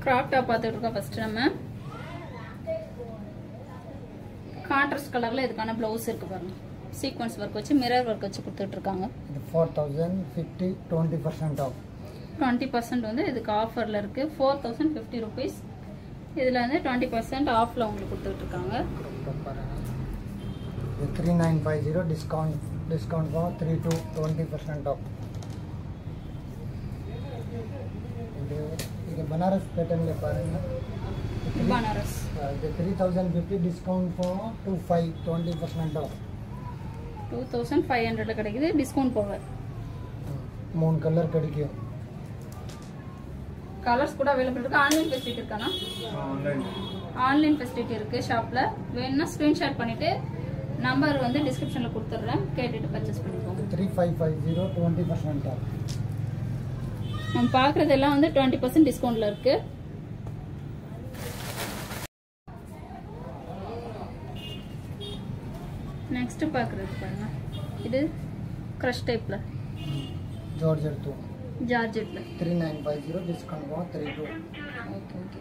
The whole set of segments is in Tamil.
crop top first contrast color blouse sequence work mirror work 4050 20% off 20% வந்து இதுக்கு ஆஃபர்ல இருக்கு 4050 rupees இதுல வந்து 20% ஆஃப்ல உங்களுக்கு கொடுத்துட்டு இருக்காங்க 3950 discount for 3 to 20% off இது பனாரஸ் பேட்டர்ன்ல பாருங்க பனாரஸ் இது 3050 discount for 20% off 2500 ல கிடைக்குது discount போக மூணு கலர் கிடைக்கும் Colors are available in online facility. Online facility is shop. We will screenshot the number in the description. We will purchase 3550 20% off. We will 20% discount. Next, this is crush type. Georgette 2. Georgette 3950 discount for 32 okay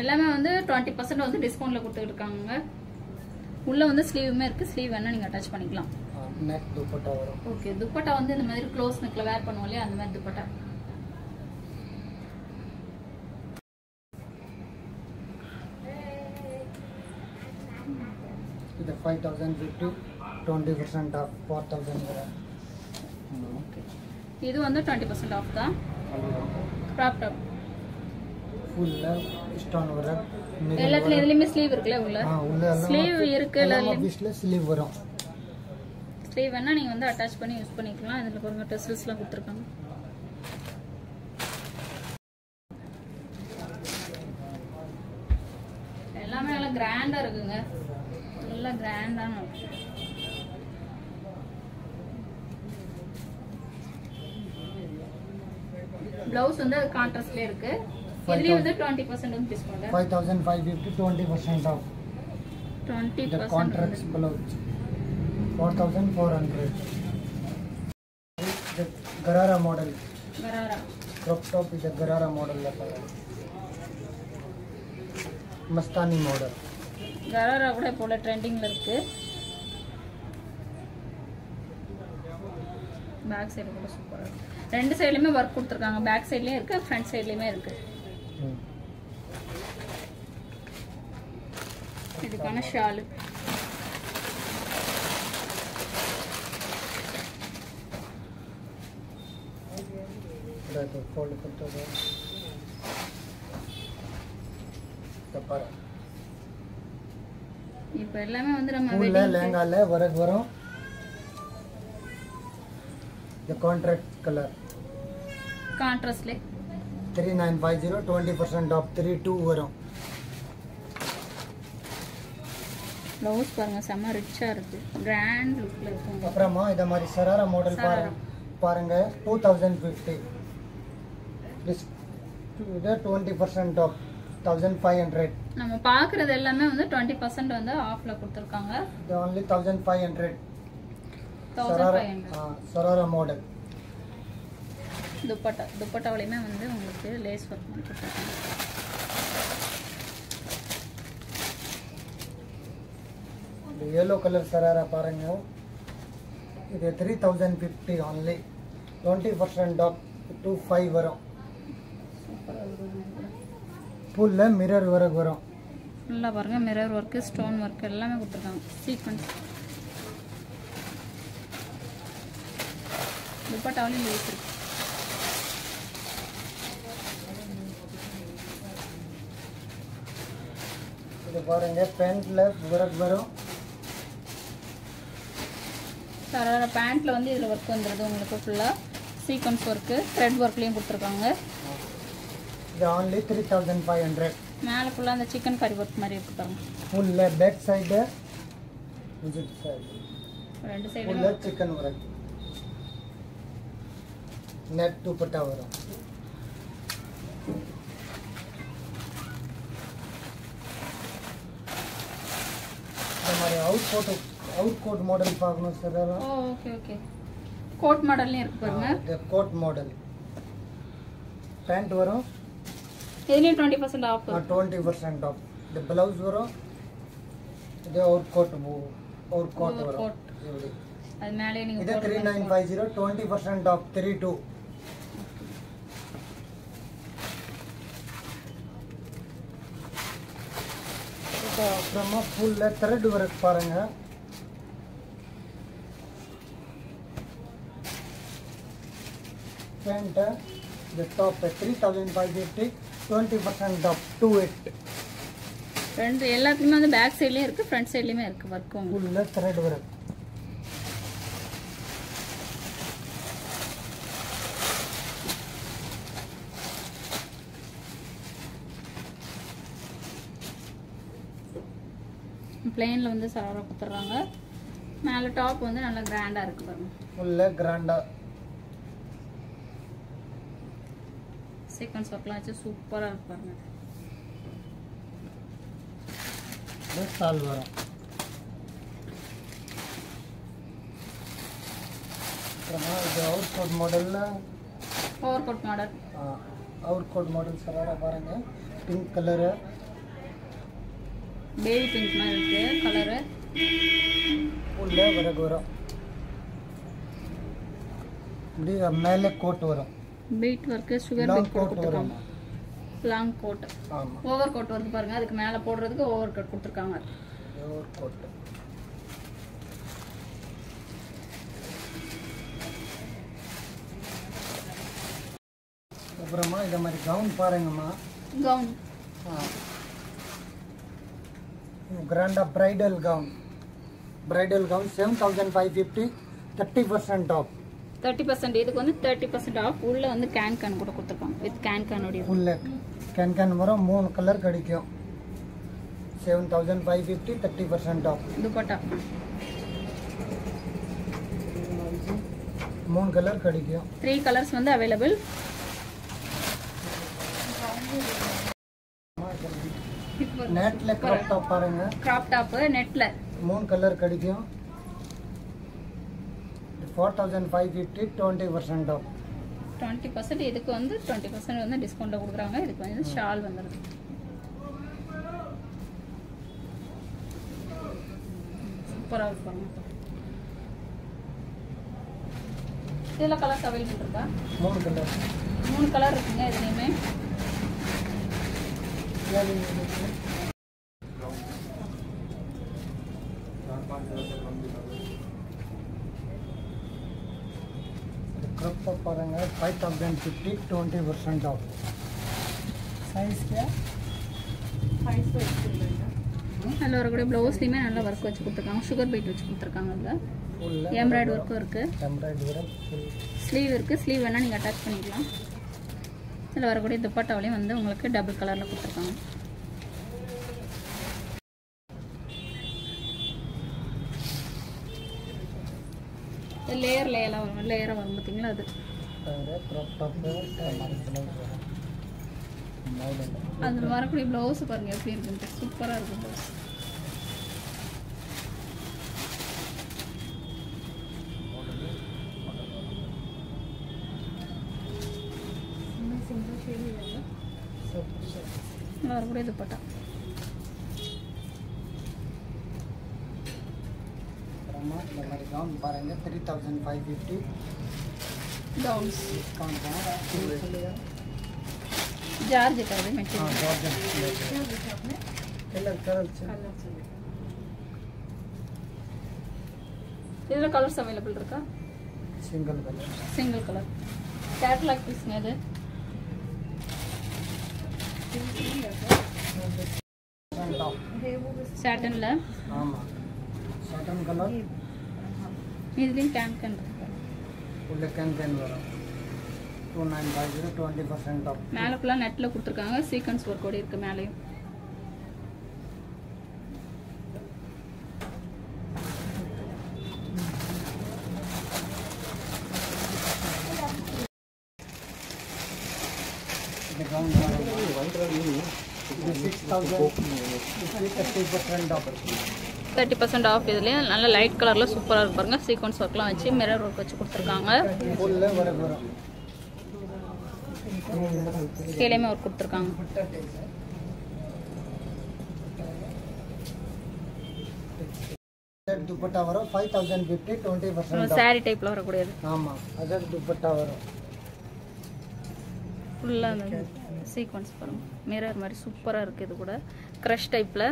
எல்லாமே வந்து 20% வந்து டிஸ்கவுண்ட்ல கொடுத்துட்டு இருக்காங்க உள்ள வந்து ஸ்லீவுமே இருக்கு ஸ்லீவ் வேணா நீங்க அட்டாச் பண்ணிக்கலாம் neck dupatta வரும் okay dupatta வந்து இந்த மாதிரி க்ளோஸ் neckல wear பண்ணுவீங்களே அந்த மாதிரி dupatta இது 5050 20% off 4000 okay This is 20% off the crop top. Full stone work. Sleeve sleeve attach use grand Blouse on the contrast layer. 20% discount. 5550 20% off. 20% contrast blouse. 4400. The Garara model. Garara. Crop top is the Garara model. Mastani model. Garara would have put a trending look. Back side is super. Rend side में work करते रहेंगे back side ले रखा front side ले में रखा ये दुकान शाल फोल्ड करते हैं तबारा ये पहला में अंदर हमारे ले लेंगा ले वर्क वरों The contract color. Contrast le. 3950 20% off 32 varum. Blouse paranga sama richa irukku. Grand look la irukum. Apparama idha mari sarara model paranga 2050. This 20% off 1500. Nama paakradha ellame vandu 20% vandu off la kuduthirukanga. They only 1500. Sarara model. Dupatta वाले में वंदे उनके lace work में करते हैं। Yellow color sarara पारंग हो। इधर 3050 only 20% off 25 वरो। Full है mirror work वरो। लल्ला पारंग mirror work के stone work के लल्ला में कुछ तरह sequence दुपट्टा वाली लेस इधर பாருங்க பேண்ட்ல வர்க் வரும் சரார பேண்ட்ல வந்து இதுல வர்க் வந்திருது உங்களுக்கு ஃபுல்லா சீக்வென்ஸ் வர்க் thread workலயும் கொடுத்திருக்காங்க இது only 3500 மேல ஃபுல்லா அந்த chicken curry work மாதிரி இருக்கு பாருங்க ஃபுல்லா back side widget side ரெண்டு சைடுல ஃபுல்லா chicken work नेट दुपट्टा वाला हमारे आउटकोट मॉडल पागनो sharara okay okay coat model नहीं रख पर मैं कोट मॉडल पैंट वाला ಇದನ್ನ 20% ಆಫ್ 20% ಆಫ್ ದಿ ಬ್ಲೌಸ್ ವರೋ ಇದೆ ಔಟ್ ಕೋಟ್ ವರೋ ಇದೆ ಅದ ಮೇಲೆ ನಿಮಗೆ ಇದು 3950 20% ಆಫ್ 32 ಇದು ನಮ್ಮ ಫುಲ್ ಥ್ರೆಡ್ ವರ್ಕ್ பாருங்க pant the top 3550 20% up to it friend எல்லாத்துலயும் அந்த back side லயே இருக்கு front side லயே இருக்கு work உள்ள thread work plain ல வந்து சாரா குத்துறாங்க மேல டாப் வந்து நல்ல கிராண்டா இருக்கு பாருங்க உள்ள கிராண்டா sequence work lachu super ah irupanga the salwar prama the outcoat model la overcoat model outcoat model sarara paranga pink color baby pink ma irukku color ulla varagora idiga mele coat varum beat work sugar beet கொடுத்திருக்காங்க long coat over coat வந்து பாருங்க அதுக்கு மேல போடுறதுக்கு over coat கொடுத்திருக்காங்க over coat அப்புறமா இந்த மாதிரி gown பாருங்கமா gown grand bridal gown 7550 30% off 30% இதுக்கு வந்து 30% ஆஃப் உள்ள வந்து கேன்கன் கூட கொடுத்திருக்காங்க வித் கேன்கன் உடைய உள்ள கேன்கன் வர மூணு கலர் கிடைக்கும் 7550 30% ஆஃப் दुपट्टा மூணு கலர் கிடைக்கும் 3 கலர்ஸ் வந்து அவேilable நெட்ல கிராப் டாப் பாருங்க கிராப் டாப் நெட்ல மூணு கலர் கிடைக்கும் 4550 20% off 20% இதுக்கு வந்து 20% வந்து டிஸ்கவுண்ட்ல கொடுக்கறாங்க இதுக்கு வந்து ஷால் வந்திருக்கு சூப்பரா இருக்கு இதெல்ல கலர் அவேலபிள் இருக்கா மூணு கலர் இருக்குங்க இதுலயே क्रॉप पारंग 5050 20% ऑफ साइज क्या 500 है நல்ல ஒரு கூட ब्लाउज லிமே நல்ல வர்க் வச்சு கொடுத்திருக்காங்க சுகர் பீட் வச்சு கொடுத்திருக்காங்க அதுல எம்ப்ராய்டரி வர்க் இருக்கு எம்ப்ராய்டரி வர ஸ்லீவ் இருக்கு ஸ்லீவ் வேணா நீங்க அட்டாச் பண்ணிக்கலாம் நல்ல வர கூட दुपट्टाவலயே வந்து உங்களுக்கு டபுள் கலர்ல கொடுத்திருக்காங்க லேயரா வரும் பாத்தீங்களா அது கிராப் டாப் அந்த வரக்குடி ப்ளவுஸ் பாருங்க எப்படி இருக்கு சூப்பரா இருக்கு வரக்குடி துப்பட்டா பாருங்க 3550 डाउन कौन है चार्ज कर दे मैच हां बहुत है कलर कलर இதுல கலர்ஸ் अवेलेबल இருக்கா சிங்கிள் கலர் கேட்டலாக் பீஸ்ங்க இது சாட்டன்ல ஆமா சாட்டன் கலர் इसलिए कैंकन உள்ள கேன்கன் வரும் 2950 20% ஆஃப் மேல புள்ள நெட்ல கொடுத்திருக்காங்க சீக்வென்ஸ் வர்க் ஓட இருக்கு மேலயும் இந்த கவுன் வரது 6000 30% ஆஃப் 30% ஆஃப் இதுல நல்ல லைட் கலர்ல சூப்பரா இருக்கு பாருங்க சீக்வென்ஸ் வர்க்லாம் வச்சு மிரர் வர்க் வச்சு கொடுத்திருக்காங்க உள்ள வர வர स्केल में और कुछ तरकांग दुपट्टा वाला 5050 20% सारी टाइप लो रखोड़े हैं हाँ माँ अजर दुपट्टा वाला पुल्ला में सीक्वेंस पर मेरा हमारे सुपर आर के तो कोड़ा क्रश टाइप ला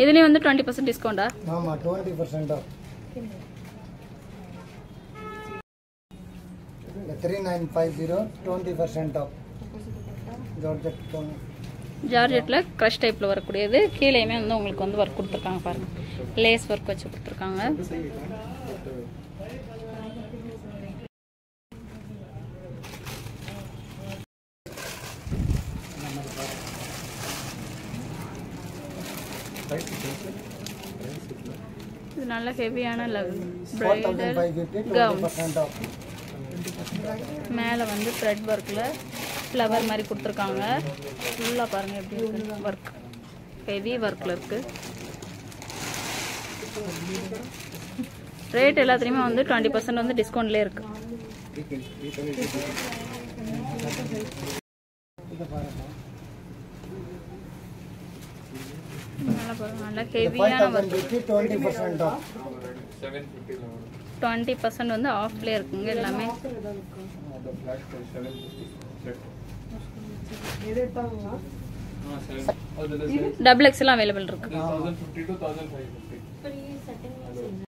इधर ये वंदे 20% डिस्काउंट आ हाँ माँ 20% आ 3950 20% off Georgette Georgette la crush type la varakudiyadhu keeleyume undu ungalku undu work kuduthirukanga paarenga lace work vechu kuduthirukanga idu nalla heavy ana bridal gown 20% off மேல வந்து thread workல flower மாதிரி கொடுத்திருக்காங்க ஃபுல்லா பாருங்க எப்படி இருக்கு work heavy workல இருக்கு ரேட் எல்லாத்துலயுமே வந்து 20% வந்து டிஸ்கவுண்ட்ல இருக்கு நல்லா பாருங்க நல்லா ஹெவியான work 20% off 750 20% வந்து ஆஃப்ல இருக்குங்க எல்லாமே அந்த ஃபிளாஷ் 750 ஏதே பாருங்க हां 7 டபுள் எக்ஸ் எல்லாம் அவேilable இருக்கு 1050 to 1550 पर ये सेटिंग है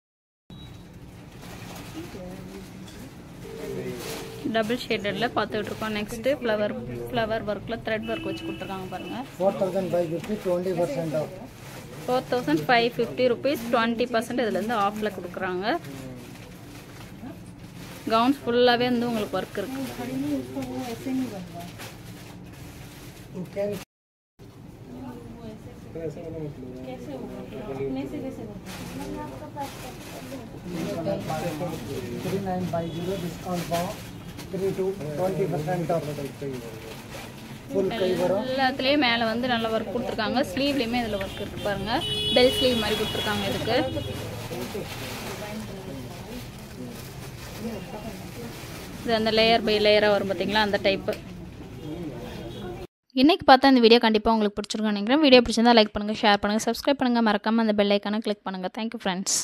डबल ஷேடட்ல பாத்துட்டு இருக்கோம் நெக்ஸ்ட் ஃப்ளவர் வர்க்ல த்ரெட் வர்க் வச்சு கொடுத்திருக்காங்க பாருங்க 4550 20% ஆஃப் 4550 rupees 20% இதுல இருந்து ஆஃப்ல கொடுக்கறாங்க गाउन फुल्ला भी अंदर उंगल पर कर எல்லாத்துலயே மேல வந்து நல்ல வர்க் கொடுத்திருக்காங்க ஸ்லீவ்லயுமே இதுல வர்க் இருக்கு பாருங்க பெல் ஸ்லீவ் மாதிரி கொடுத்திருக்காங்க இதுக்கு இது அந்த லேயர் பை லேயரா வரும் பாத்தீங்களா அந்த டைப் இன்னைக்கு பார்த்தா இந்த வீடியோ கண்டிப்பா உங்களுக்கு பிடிச்சிருக்கும்னு நினைக்கிறேன் வீடியோ பிடிச்சிருந்தா லைக் பண்ணுங்க ஷேர் பண்ணுங்க சப்ஸ்கிரைப் பண்ணுங்க மறக்காம அந்த பெல் ஐகானை கிளிக் பண்ணுங்க Thank you friends